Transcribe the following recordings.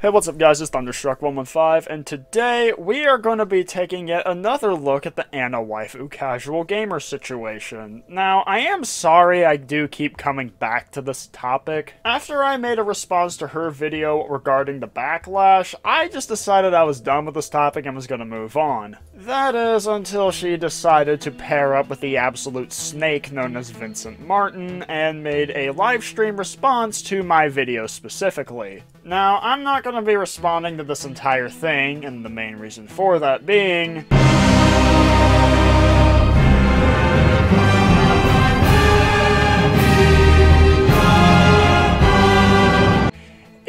Hey, what's up guys, it's Thunderstruck115, and today we are going to be taking yet another look at the Anna Waifu casual gamer situation. Now, I am sorry I do keep coming back to this topic. After I made a response to her video regarding the backlash, I just decided I was done with this topic and was going to move on. That is until she decided to pair up with the absolute snake known as Vincent Martin and made a livestream response to my video specifically. Now, I'm not going to be responding to this entire thing, and the main reason for that being...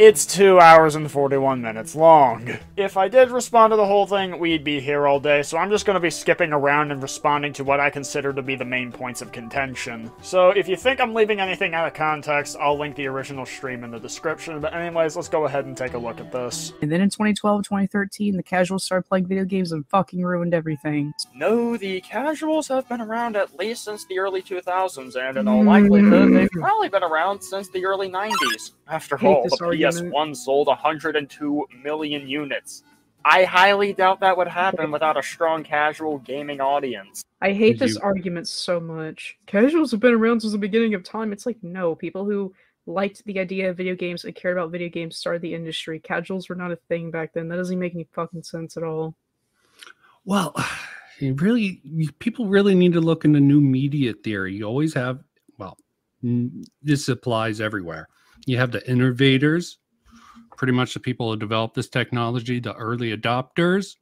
it's 2 hours and 41 minutes long. If I did respond to the whole thing, we'd be here all day, so I'm just going to be skipping around and responding to what I consider to be the main points of contention. So if you think I'm leaving anything out of context, I'll link the original stream in the description, but anyways, let's go ahead and take a look at this. And then in 2012, 2013, the casuals started playing video games and fucking ruined everything. No, the casuals have been around at least since the early 2000s, and in all likelihood, they've probably been around since the early 90s. After all, the PS1 sold 102 million units. I highly doubt that would happen without a strong casual gaming audience. I hate this argument so much. Casuals have been around since the beginning of time. It's like, no, people who liked the idea of video games and cared about video games started the industry. Casuals were not a thing back then. That doesn't make any fucking sense at all. Well, really, people really need to look into new media theory. You always have, well, this applies everywhere. You have the innovators, pretty much the people who develop this technology, the early adopters.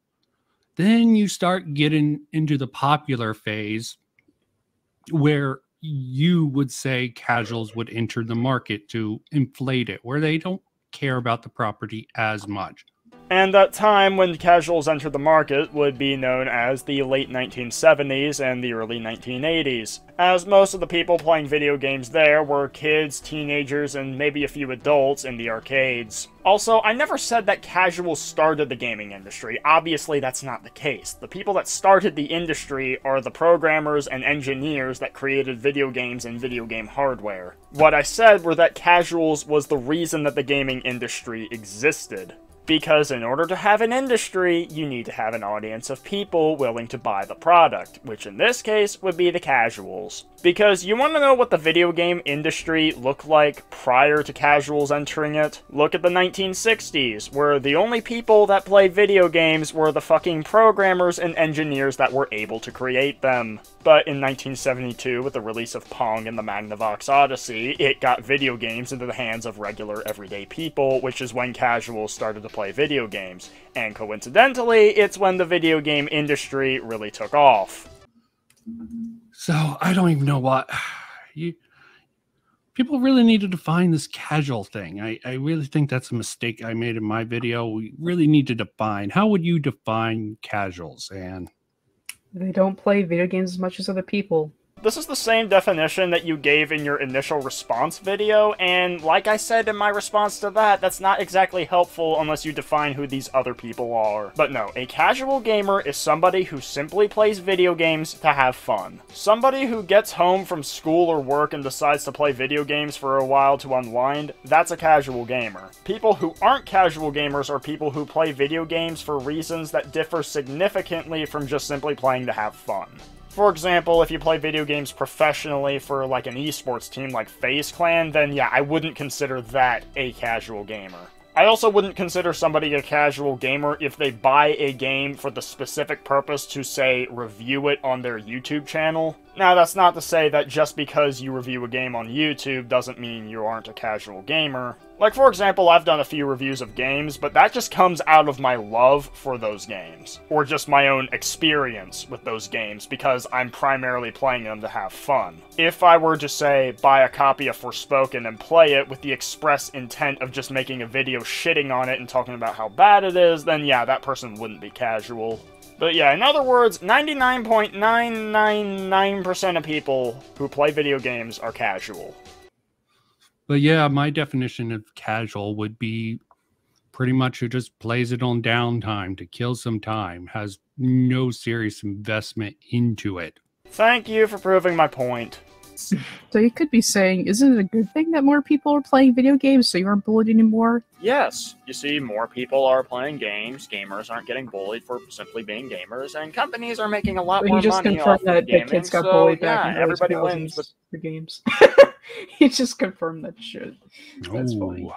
Then you start getting into the popular phase where you would say casuals would enter the market to inflate it, where they don't care about the property as much. And that time when casuals entered the market would be known as the late 1970s and the early 1980s, as most of the people playing video games there were kids, teenagers, and maybe a few adults in the arcades. Also, I never said that casuals started the gaming industry. Obviously, that's not the case. The people that started the industry are the programmers and engineers that created video games and video game hardware. What I said were that casuals was the reason that the gaming industry existed. Because in order to have an industry, you need to have an audience of people willing to buy the product, which in this case would be the casuals. Because you want to know what the video game industry looked like prior to casuals entering it? Look at the 1960s, where the only people that played video games were the fucking programmers and engineers that were able to create them. But in 1972, with the release of Pong and the Magnavox Odyssey, it got video games into the hands of regular everyday people, which is when casuals started to play video games, and coincidentally, it's when the video game industry really took off. So I don't even know what people really need to define this casual thing. I really think that's a mistake I made in my video. We really need to define. How would you define casuals? And they don't play video games as much as other people. This is the same definition that you gave in your initial response video, and like I said in my response to that, that's not exactly helpful unless you define who these other people are. But no, a casual gamer is somebody who simply plays video games to have fun. Somebody who gets home from school or work and decides to play video games for a while to unwind, that's a casual gamer. People who aren't casual gamers are people who play video games for reasons that differ significantly from just simply playing to have fun. For example, if you play video games professionally for like an esports team like FaZe Clan, then yeah, I wouldn't consider that a casual gamer. I also wouldn't consider somebody a casual gamer if they buy a game for the specific purpose to, say, review it on their YouTube channel. Now, that's not to say that just because you review a game on YouTube doesn't mean you aren't a casual gamer. Like, for example, I've done a few reviews of games, but that just comes out of my love for those games. Or just my own experience with those games, because I'm primarily playing them to have fun. If I were to, say, buy a copy of Forspoken and play it with the express intent of just making a video shitting on it and talking about how bad it is, then yeah, that person wouldn't be casual. But yeah, in other words, 99.999% of people who play video games are casual. But yeah, my definition of casual would be pretty much who just plays it on downtime to kill some time, has no serious investment into it. Thank you for proving my point. So you could be saying, isn't it a good thing that more people are playing video games so you aren't bullied anymore? Yes. You see, more people are playing games, gamers aren't getting bullied for simply being gamers, and companies are making a lot more money off gaming. You just confirmed that the kids got bullied back in the 2000s. Everybody wins with the games. You just confirmed that shit. That's funny.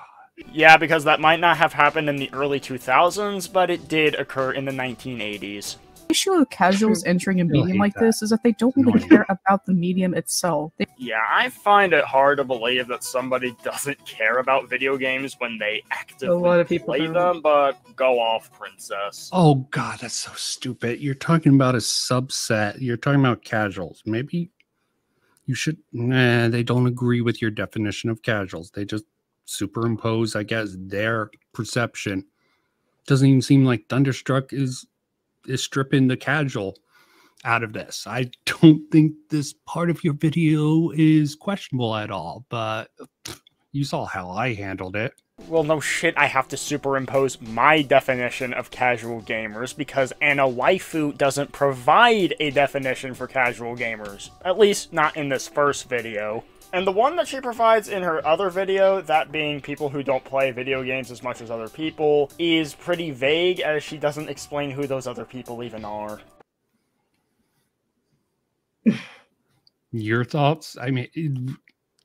Yeah, because that might not have happened in the early 2000s, but it did occur in the 1980s. The issue of casuals entering a medium like this is that they don't really care about the medium itself. Yeah, I find it hard to believe that somebody doesn't care about video games when they actively play them, but go off, princess. Oh god, that's so stupid. You're talking about a subset. You're talking about casuals. Maybe you should... Nah, they don't agree with your definition of casuals. They just superimpose, I guess, their perception. Doesn't even seem like Thunderstruck is stripping the casual out of this. I don't think this part of your video is questionable at all, but you saw how I handled it. Well, no shit, I have to superimpose my definition of casual gamers because Anna Waifu doesn't provide a definition for casual gamers. At least, not in this first video. And the one that she provides in her other video, that being people who don't play video games as much as other people, is pretty vague as she doesn't explain who those other people even are. Your thoughts? I mean,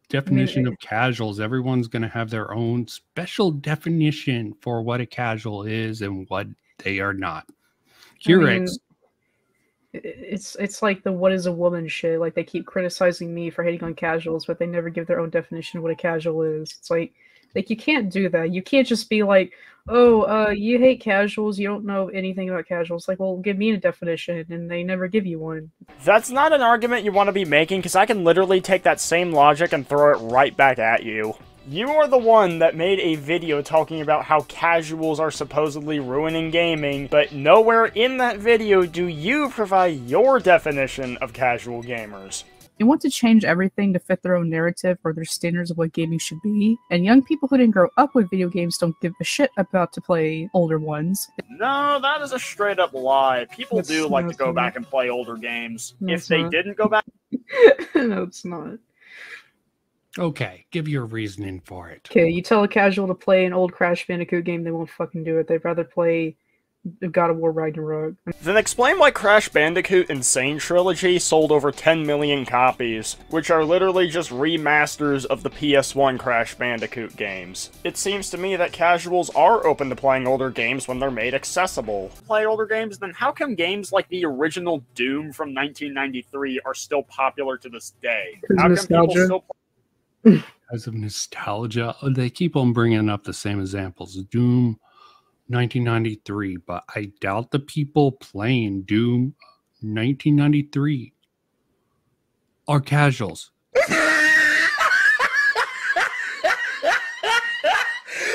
definition of casuals. Everyone's going to have their own special definition for what a casual is and what they are not. Kirillix. It's like the what is a woman shit. Like, they keep criticizing me for hating on casuals, but they never give their own definition of what a casual is. It's like you can't do that. You can't just be like, oh, you hate casuals, you don't know anything about casuals. Like, well, give me a definition, and they never give you one. That's not an argument you want to be making, because I can literally take that same logic and throw it right back at you. You are the one that made a video talking about how casuals are supposedly ruining gaming, but nowhere in that video do you provide your definition of casual gamers. They want to change everything to fit their own narrative or their standards of what gaming should be, and young people who didn't grow up with video games don't give a shit about to play older ones. No, that is a straight up lie. People do like to go back and play older games. If they didn't go back... No, it's not. Okay, give your reasoning for it. Okay, you tell a casual to play an old Crash Bandicoot game, they won't fucking do it. They'd rather play God of War Ragnarok. Then explain why Crash Bandicoot Insane Trilogy sold over 10 million copies, which are literally just remasters of the PS1 Crash Bandicoot games. It seems to me that casuals are open to playing older games when they're made accessible. Play older games, then how come games like the original Doom from 1993 are still popular to this day? How come people still play? Because of nostalgia, they keep on bringing up the same examples. Doom 1993, but I doubt the people playing Doom 1993 are casuals.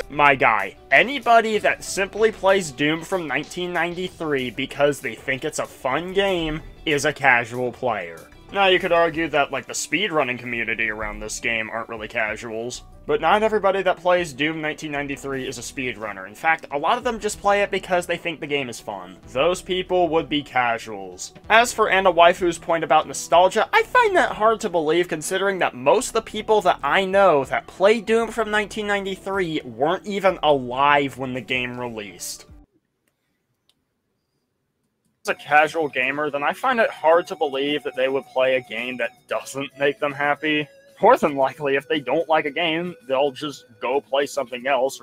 My guy, anybody that simply plays Doom from 1993 because they think it's a fun game is a casual player. Now, you could argue that, like, the speedrunning community around this game aren't really casuals, but not everybody that plays Doom 1993 is a speedrunner. In fact, a lot of them just play it because they think the game is fun. Those people would be casuals. As for Anna Waifu's point about nostalgia, I find that hard to believe considering that most of the people that I know that play Doom from 1993 weren't even alive when the game released. As a casual gamer, then I find it hard to believe that they would play a game that doesn't make them happy. More than likely, if they don't like a game, they'll just go play something else.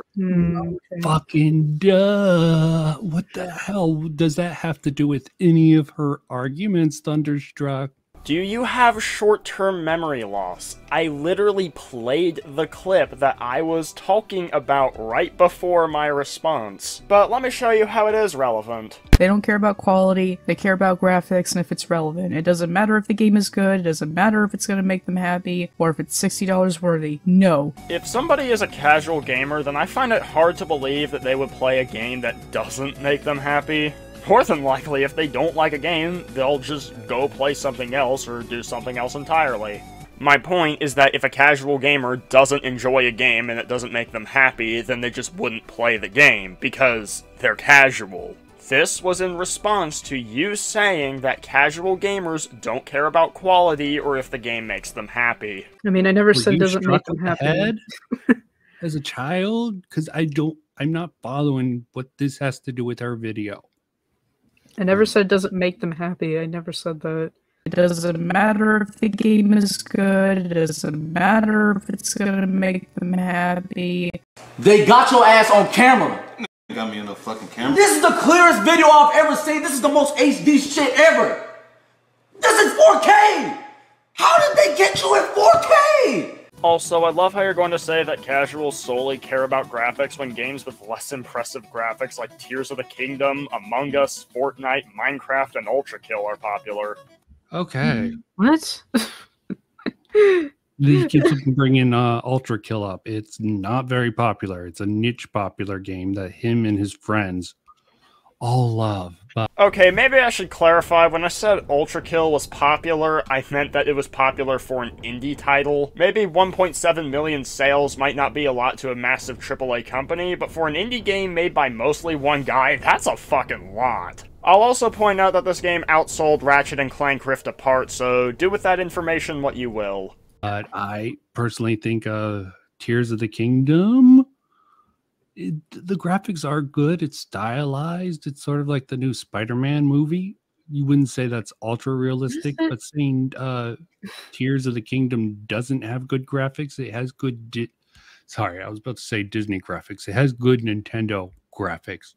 Fucking duh. What the hell does that have to do with any of her arguments, Thunderstruck? Do you have short-term memory loss? I literally played the clip that I was talking about right before my response. But let me show you how it is relevant. They don't care about quality, they care about graphics and if it's relevant. It doesn't matter if the game is good, it doesn't matter if it's gonna make them happy, or if it's $60 worthy. No. If somebody is a casual gamer, then I find it hard to believe that they would play a game that doesn't make them happy. More than likely, if they don't like a game, they'll just go play something else or do something else entirely. My point is that if a casual gamer doesn't enjoy a game and it doesn't make them happy, then they just wouldn't play the game, because they're casual. This was in response to you saying that casual gamers don't care about quality or if the game makes them happy. I mean, I never said it doesn't make them happy. As a child, because I'm not following what this has to do with our video. I never said it doesn't make them happy. I never said that. It doesn't matter if the game is good. It doesn't matter if it's gonna make them happy. They got your ass on camera. They got me on the fucking camera. This is the clearest video I've ever seen. This is the most HD shit ever. This is 4K. How did they get you in 4K? Also, I love how you're going to say that casuals solely care about graphics when games with less impressive graphics like Tears of the Kingdom, Among Us, Fortnite, Minecraft, and ULTRAKILL are popular. Okay. What? These kids can bring in ULTRAKILL up. It's not very popular. It's a niche popular game that him and his friends all love. But okay, maybe I should clarify. When I said ULTRAKILL was popular, I meant that it was popular for an indie title. Maybe 1.7 million sales might not be a lot to a massive AAA company, but for an indie game made by mostly one guy, that's a fucking lot. I'll also point out that this game outsold Ratchet and Clank Rift Apart, so do with that information what you will. But I personally think Tears of the Kingdom, the graphics are good, it's stylized, it's sort of like the new Spider-Man movie. You wouldn't say that's ultra-realistic, but saying Tears of the Kingdom doesn't have good graphics, it has good... Sorry, I was about to say Disney graphics. It has good Nintendo graphics.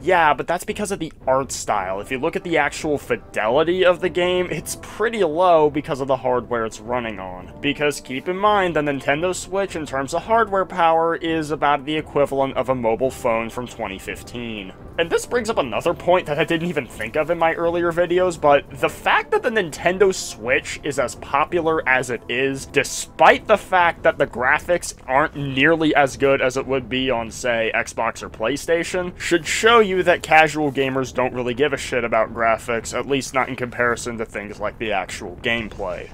Yeah, but that's because of the art style. If you look at the actual fidelity of the game, it's pretty low because of the hardware it's running on. Because keep in mind, the Nintendo Switch, in terms of hardware power, is about the equivalent of a mobile phone from 2015. And this brings up another point that I didn't even think of in my earlier videos, but the fact that the Nintendo Switch is as popular as it is, despite the fact that the graphics aren't nearly as good as it would be on, say, Xbox or PlayStation, should show you that casual gamers don't really give a shit about graphics, at least not in comparison to things like the actual gameplay.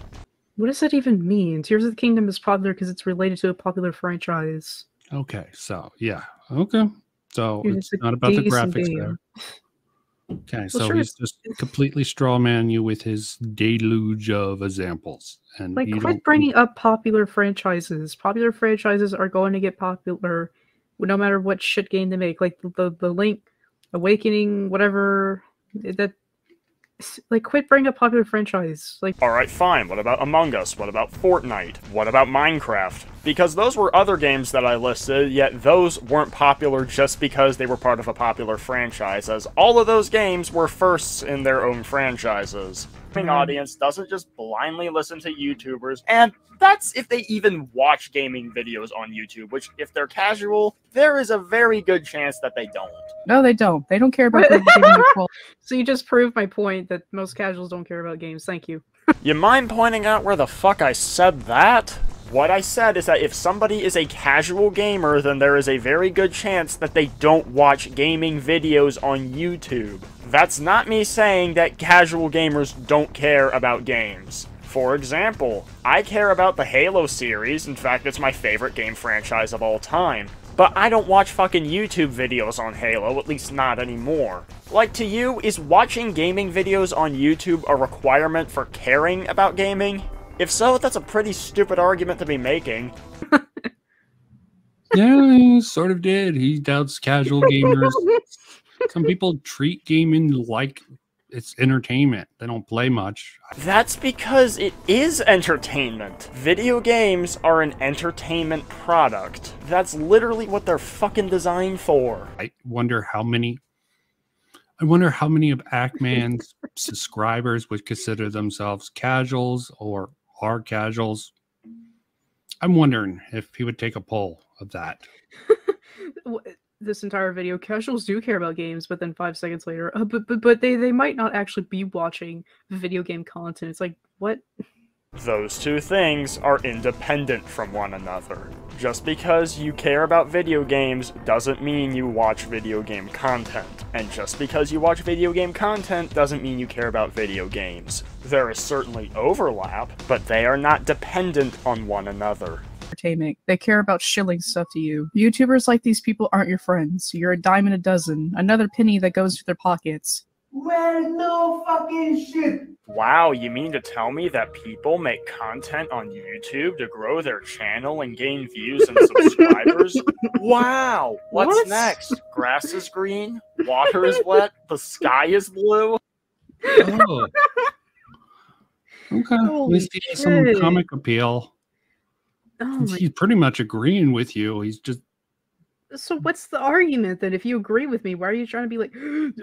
What does that even mean? Tears of the Kingdom is popular because it's related to a popular franchise. Okay, so, yeah, okay. So it's not about the graphics there. Okay, so he's just completely strawman you with his deluge of examples. And like, quit bringing up popular franchises. Popular franchises are going to get popular no matter what shit game they make. Like the Link's Awakening, whatever. That like, quit bringing up popular franchise. Like, all right, fine. What about Among Us? What about Fortnite? What about Minecraft? Because those were other games that I listed, yet those weren't popular just because they were part of a popular franchise, as all of those games were firsts in their own franchises. The audience doesn't just blindly listen to YouTubers, and that's if they even watch gaming videos on YouTube, which if they're casual, there is a very good chance that they don't. No, they don't. They don't care about games. So you just proved my point that most casuals don't care about games. Thank you. You mind pointing out where the fuck I said that? What I said is that if somebody is a casual gamer, then there is a very good chance that they don't watch gaming videos on YouTube. That's not me saying that casual gamers don't care about games. For example, I care about the Halo series. In fact, it's my favorite game franchise of all time. But I don't watch fucking YouTube videos on Halo, at least not anymore. Like, to you, is watching gaming videos on YouTube a requirement for caring about gaming? If so, that's a pretty stupid argument to be making. Yeah, he sort of did. He doubts casual gamers. Some people treat gaming like it's entertainment. They don't play much. That's because it is entertainment. Video games are an entertainment product. That's literally what they're fucking designed for. I wonder how many of Act Man's subscribers would consider themselves casuals or are casuals. I'm wondering if he would take a poll of that. This entire video, casuals do care about games, but then 5 seconds later, but they might not actually be watching video game content. It's like, what? Those two things are independent from one another. Just because you care about video games doesn't mean you watch video game content. And just because you watch video game content doesn't mean you care about video games. There is certainly overlap, but they are not dependent on one another. entertainment. They care about shilling stuff to you. YouTubers like these people aren't your friends. You're a dime and a dozen, another penny that goes to their pockets. Well, no fucking shit. Wow, you mean to tell me that people make content on YouTube to grow their channel and gain views and subscribers? Wow, what's next? Grass is green, water is wet, the sky is blue. Oh. Okay, at least he has some comic appeal. Oh, he's pretty much agreeing with you. He's just... So what's the argument then? If you agree with me, why are you trying to be like,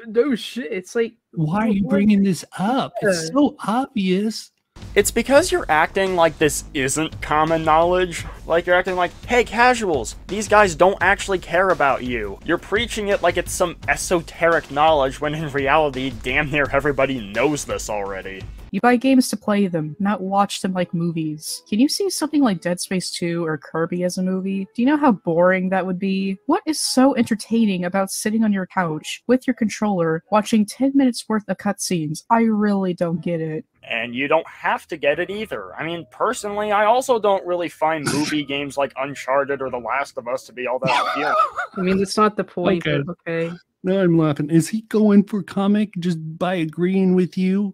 no shit? It's like, why are you bringing this up? It's so obvious. It's because you're acting like this isn't common knowledge. Like you're acting like, hey casuals, these guys don't actually care about you. You're preaching it like it's some esoteric knowledge when in reality, damn near everybody knows this already. You buy games to play them, not watch them like movies. Can you see something like Dead Space 2 or Kirby as a movie? Do you know how boring that would be? What is so entertaining about sitting on your couch with your controller watching 10 minutes worth of cutscenes? I really don't get it. And you don't have to get it either. I mean, personally, I also don't really find movie games like Uncharted or The Last of Us to be all that appealing. I mean, that's not the point, okay. But okay. No, I'm laughing. Is he going for comic just by agreeing with you?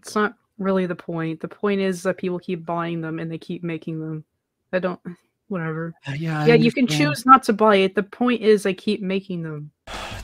It's not really the point. The point is that people keep buying them and they keep making them. I don't... Whatever. Yeah, you can choose not to buy it. The point is they keep making them.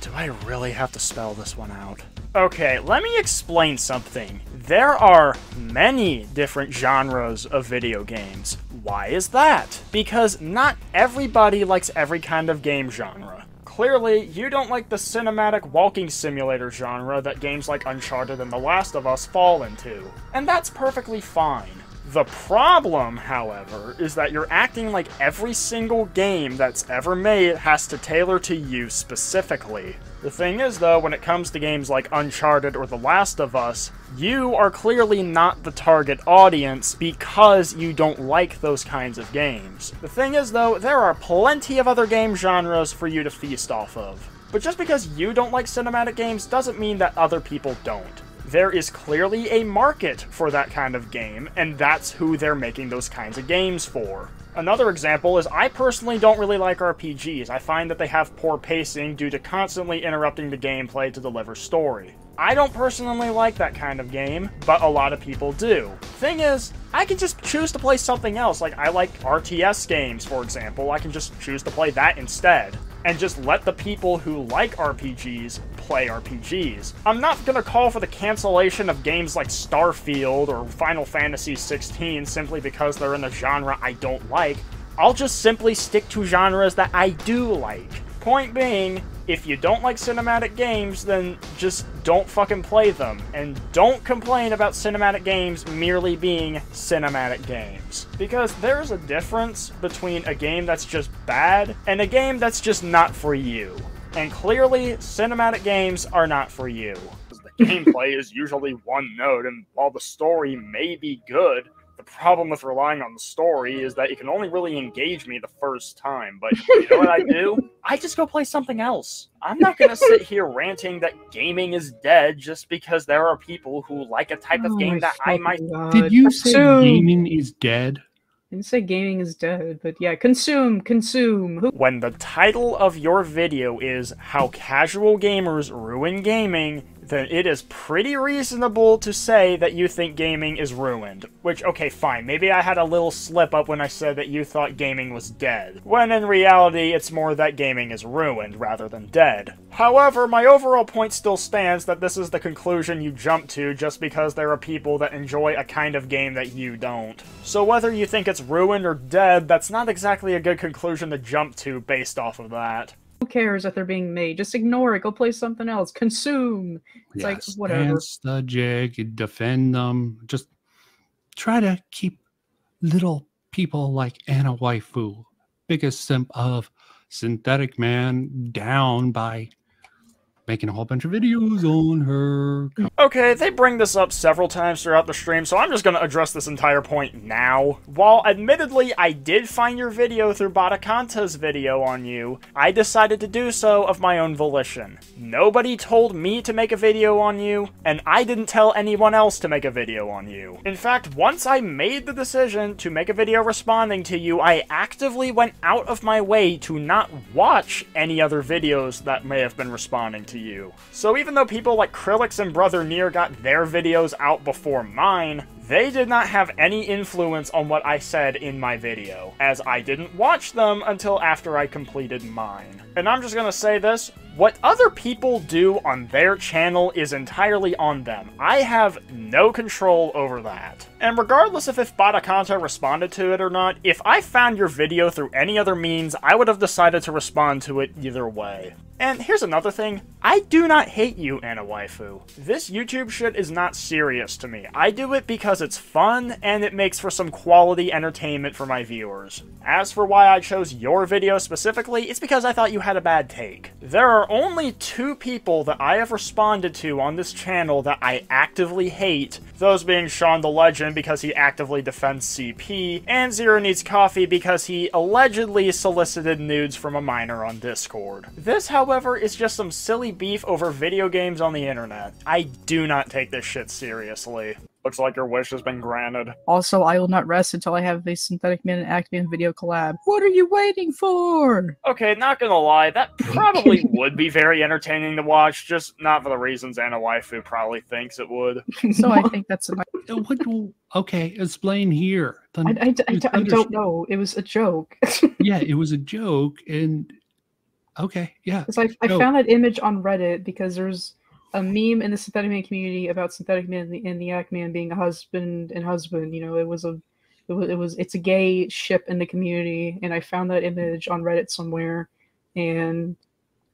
Do I really have to spell this one out? Okay, let me explain something. There are many different genres of video games. Why is that? Because not everybody likes every kind of game genre. Clearly, you don't like the cinematic walking simulator genre that games like Uncharted and The Last of Us fall into. And that's perfectly fine. The problem, however, is that you're acting like every single game that's ever made has to tailor to you specifically. The thing is, though, when it comes to games like Uncharted or The Last of Us, you are clearly not the target audience because you don't like those kinds of games. The thing is, though, there are plenty of other game genres for you to feast off of. But just because you don't like cinematic games doesn't mean that other people don't. There is clearly a market for that kind of game, and that's who they're making those kinds of games for. Another example is I personally don't really like RPGs. I find that they have poor pacing due to constantly interrupting the gameplay to deliver story. I don't personally like that kind of game, but a lot of people do. Thing is, I can just choose to play something else. Like, I like RTS games, for example. I can just choose to play that instead. And just let the people who like RPGs play RPGs. I'm not gonna call for the cancellation of games like Starfield or Final Fantasy 16 simply because they're in a genre I don't like. I'll just simply stick to genres that I do like. Point being, if you don't like cinematic games, then just don't fucking play them. And don't complain about cinematic games merely being cinematic games. Because there's a difference between a game that's just bad and a game that's just not for you. And clearly, cinematic games are not for you. The gameplay is usually one note, and while the story may be good, the problem with relying on the story is that it can only really engage me the first time, but you know what I do? I just go play something else. I'm not gonna sit here ranting that gaming is dead just because there are people who like a type of game that I might... God. Did you say gaming is dead? I didn't say gaming is dead, but yeah, consume. When the title of your video is How Casual Gamers Ruin Gaming, then it is pretty reasonable to say that you think gaming is ruined. Which, okay, fine, maybe I had a little slip up when I said that you thought gaming was dead. When in reality, it's more that gaming is ruined rather than dead. However, my overall point still stands that this is the conclusion you jump to just because there are people that enjoy a kind of game that you don't. So whether you think it's ruined or dead, that's not exactly a good conclusion to jump to based off of that. Who cares that they're being made? Just ignore it. Go play something else. Consume. It's like, whatever. Subject, defend them. Just try to keep little people like Anna Waifu, biggest simp of Synthetic Man, down by making a whole bunch of videos on her. Okay, they bring this up several times throughout the stream, so I'm just going to address this entire point now. While admittedly I did find your video through Batakanta's video on you, I decided to do so of my own volition. Nobody told me to make a video on you, and I didn't tell anyone else to make a video on you. In fact, once I made the decision to make a video responding to you, I actively went out of my way to not watch any other videos that may have been responding to you. So even though people like Krillix and Brother Near got their videos out before mine, they did not have any influence on what I said in my video, as I didn't watch them until after I completed mine. And I'm just gonna say this, what other people do on their channel is entirely on them. I have no control over that. And regardless of if Batakanta responded to it or not, if I found your video through any other means, I would have decided to respond to it either way. And here's another thing, I do not hate you, Anna Waifu. This YouTube shit is not serious to me. I do it because it's fun, and it makes for some quality entertainment for my viewers. As for why I chose your video specifically, it's because I thought you had a bad take. There are only two people that I have responded to on this channel that I actively hate, those being Sean the Legend because he actively defends CP, and Zero Needs Coffee because he allegedly solicited nudes from a minor on Discord. This, however, is just some silly beef over video games on the internet. I do not take this shit seriously. Looks like your wish has been granted. Also, I will not rest until I have the Synthetic Man and Act Man video collab. What are you waiting for? Okay, not gonna lie, that probably would be very entertaining to watch, just not for the reasons Anna Waifu probably thinks it would. So I think that's enough. Okay, explain here. I don't know. It was a joke. Yeah, it was a joke, and... Okay, yeah. Because I found that image on Reddit because there's a meme in the Synthetic Man community about Synthetic Man and the Act Man being a husband and husband. You know, it's a gay ship in the community, and I found that image on Reddit somewhere, and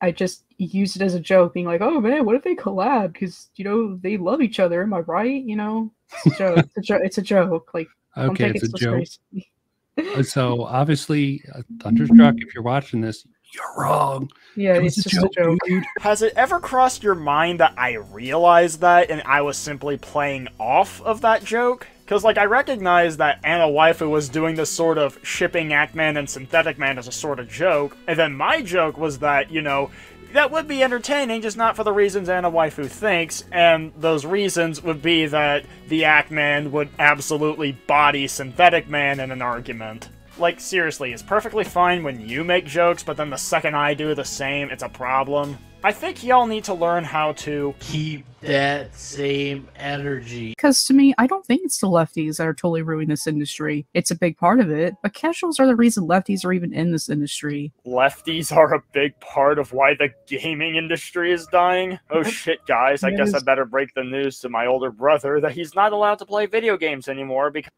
I just used it as a joke, being like, "Oh man, what if they collab? Because you know they love each other. Am I right? You know, it's a joke. It's a joke. Like, okay, it's a joke. So obviously, Thunderstruck, if you're watching this, you're wrong. Yeah, it's just a joke. Has it ever crossed your mind that I realized that and I was simply playing off of that joke? Because, like, I recognize that Anna Waifu was doing this sort of shipping Act Man and Synthetic Man as a sort of joke, and then my joke was that, you know, that would be entertaining, just not for the reasons Anna Waifu thinks, and those reasons would be that the Act Man would absolutely body Synthetic Man in an argument. Like, seriously, it's perfectly fine when you make jokes, but then the second I do the same, it's a problem. I think y'all need to learn how to keep that same energy. Because to me, I don't think it's the lefties that are totally ruining this industry. It's a big part of it, but casuals are the reason lefties are even in this industry. Lefties are a big part of why the gaming industry is dying? Oh shit, guys, I guess I better break the news to my older brother that he's not allowed to play video games anymore because...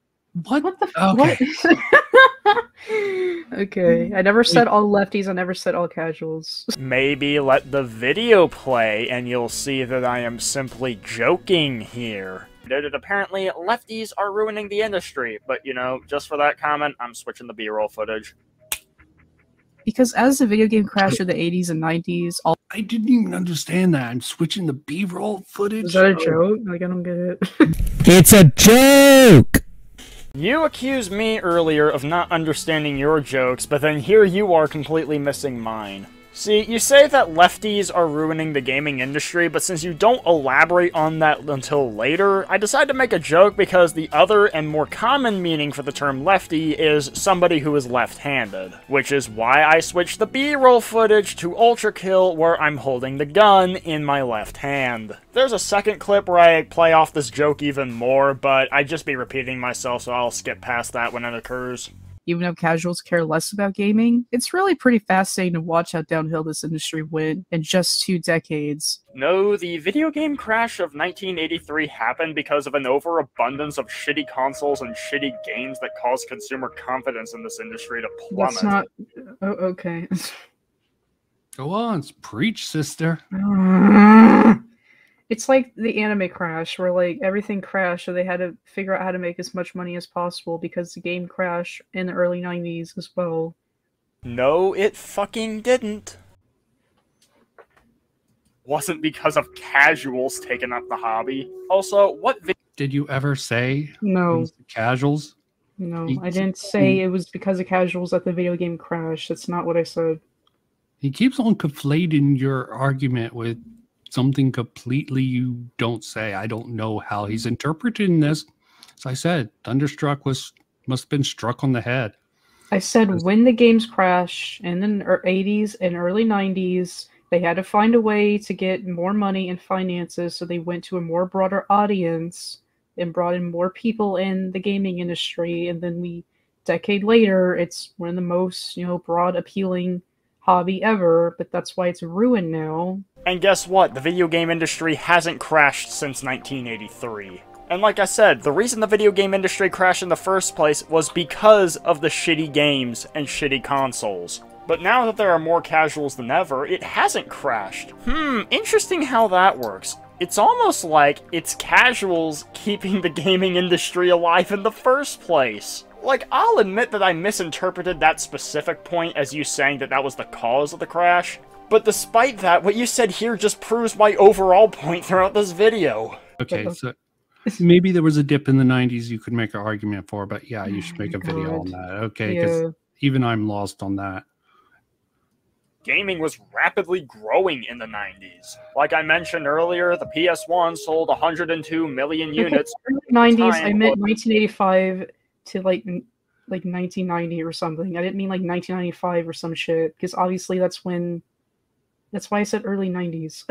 What the fuck? Okay. Okay, I never said all lefties, I never said all casuals. Maybe let the video play and you'll see that I am simply joking here. That apparently lefties are ruining the industry, but you know, just for that comment, I'm switching the B-roll footage. Because as the video game crashed in the 80s and 90s, I didn't even understand that. I'm switching the B-roll footage. Is that a joke? Like, I don't get it. It's a joke! You accused me earlier of not understanding your jokes, but then here you are completely missing mine. See, you say that lefties are ruining the gaming industry, but since you don't elaborate on that until later, I decided to make a joke because the other and more common meaning for the term lefty is somebody who is left-handed, which is why I switched the B-roll footage to ULTRAKILL where I'm holding the gun in my left hand. There's a second clip where I play off this joke even more, but I'd just be repeating myself, so I'll skip past that when it occurs. Even though casuals care less about gaming, it's really pretty fascinating to watch how downhill this industry went in just 2 decades. No, the video game crash of 1983 happened because of an overabundance of shitty consoles and shitty games that caused consumer confidence in this industry to plummet. That's not... Oh, okay. Go on, preach, sister. It's like the anime crash, where like everything crashed, so they had to figure out how to make as much money as possible because the game crashed in the early 90s as well. No, it fucking didn't. wasn't because of casuals taking up the hobby. Also, what did you ever say? No. Casuals? No, I didn't say it was because of casuals that the video game crashed. That's not what I said. He keeps on conflating your argument with something completely you don't say. I don't know how he's interpreting this. As I said, Thunderstruck must have been struck on the head. I said when the games crash in the 80s and early 90s, they had to find a way to get more money and finances, so they went to a more broader audience and brought in more people in the gaming industry. And then we, decade later, it's one of the most, you know, broad, appealing hobby ever, but that's why it's ruined now. And guess what? The video game industry hasn't crashed since 1983. And like I said, the reason the video game industry crashed in the first place was because of the shitty games and shitty consoles. But now that there are more casuals than ever, it hasn't crashed. Interesting how that works. It's almost like it's casuals keeping the gaming industry alive in the first place. Like, I'll admit that I misinterpreted that specific point as you saying that that was the cause of the crash. But despite that, what you said here just proves my overall point throughout this video. Okay, so maybe there was a dip in the 90s you could make an argument for, but yeah, you should make a video on that. Okay, because even I'm lost on that. Gaming was rapidly growing in the 90s. Like I mentioned earlier, the PS1 sold 102 million units. 90s, I meant 1985 to like 1990 or something. I didn't mean like 1995 or some shit, because obviously that's when, that's why I said early 90s,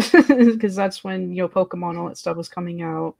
because that's when, you know, Pokemon, all that stuff was coming out,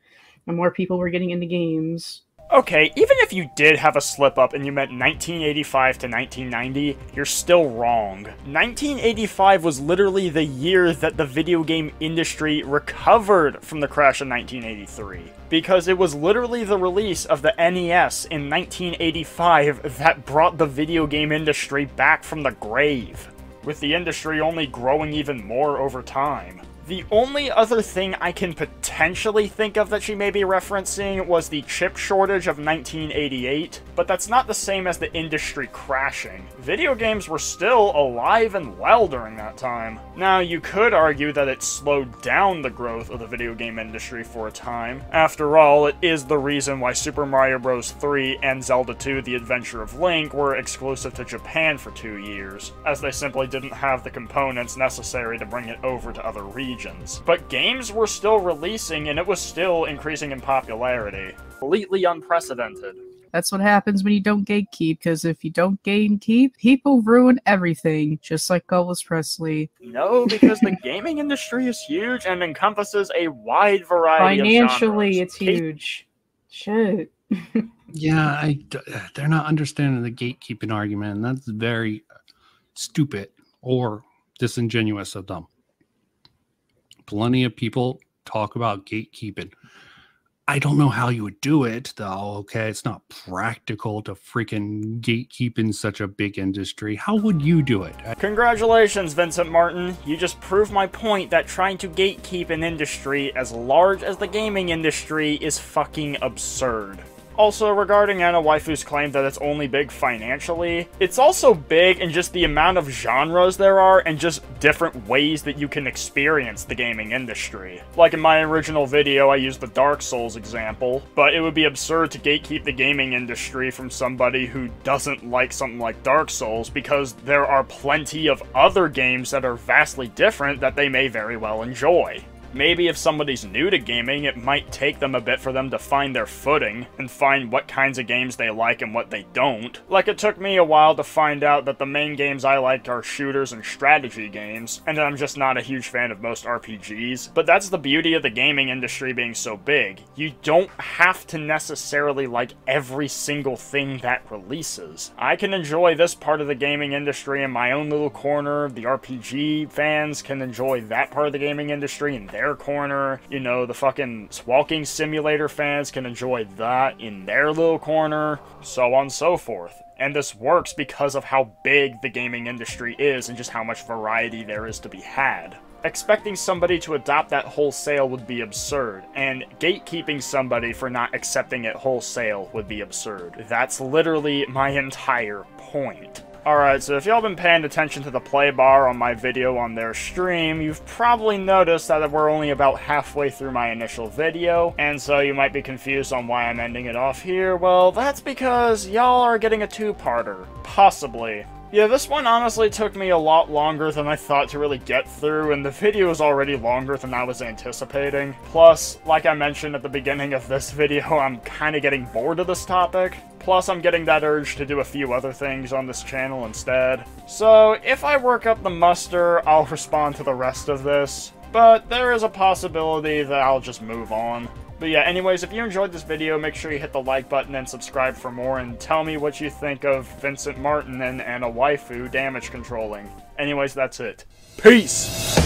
and more people were getting into games. Okay, even if you did have a slip-up and you meant 1985 to 1990, you're still wrong. 1985 was literally the year that the video game industry recovered from the crash in 1983, because it was literally the release of the NES in 1985 that brought the video game industry back from the grave, with the industry only growing even more over time. The only other thing I can potentially think of that she may be referencing was the chip shortage of 1988, but that's not the same as the industry crashing. Video games were still alive and well during that time. Now, you could argue that it slowed down the growth of the video game industry for a time. After all, it is the reason why Super Mario Bros. 3 and Zelda 2: The Adventure of Link were exclusive to Japan for 2 years, as they simply didn't have the components necessary to bring it over to other regions. But games were still releasing, and it was still increasing in popularity. Completely unprecedented. That's what happens when you don't gatekeep, because if you don't gatekeep, people ruin everything, just like Elvis Presley. No, because the gaming industry is huge and encompasses a wide variety financially, of genres. It's huge. Shit. Yeah, they're not understanding the gatekeeping argument, and that's very stupid or disingenuous of them. Plenty of people talk about gatekeeping. I don't know how you would do it, though, okay? It's not practical to freaking gatekeep in such a big industry. How would you do it? Congratulations, Vincent Martin. You just proved my point that trying to gatekeep an industry as large as the gaming industry is fucking absurd. Also, regarding Anna Waifu's claim that it's only big financially, it's also big in just the amount of genres there are and just different ways that you can experience the gaming industry. Like in my original video, I used the Dark Souls example, but it would be absurd to gatekeep the gaming industry from somebody who doesn't like something like Dark Souls, because there are plenty of other games that are vastly different that they may very well enjoy. Maybe if somebody's new to gaming, it might take them a bit for them to find their footing and find what kinds of games they like and what they don't. Like, it took me a while to find out that the main games I like are shooters and strategy games, and that I'm just not a huge fan of most RPGs. But that's the beauty of the gaming industry being so big. You don't have to necessarily like every single thing that releases. I can enjoy this part of the gaming industry in my own little corner. The RPG fans can enjoy that part of the gaming industry in their corner. You know, the fucking walking simulator fans can enjoy that in their little corner, so on and so forth. And this works because of how big the gaming industry is and just how much variety there is to be had. Expecting somebody to adopt that wholesale would be absurd, and gatekeeping somebody for not accepting it wholesale would be absurd. That's literally my entire point. Alright, so if y'all been paying attention to the play bar on my video on their stream, you've probably noticed that we're only about halfway through my initial video, and so you might be confused on why I'm ending it off here. Well, that's because y'all are getting a two-parter. Possibly. Yeah, this one honestly took me a lot longer than I thought to really get through, and the video is already longer than I was anticipating. Plus, like I mentioned at the beginning of this video, I'm kinda getting bored of this topic. Plus, I'm getting that urge to do a few other things on this channel instead. So, if I work up the muster, I'll respond to the rest of this. But there is a possibility that I'll just move on. But yeah, anyways, if you enjoyed this video, make sure you hit the like button and subscribe for more, and tell me what you think of Vincent Martin and Anna Waifu damage controlling. Anyways, that's it. Peace!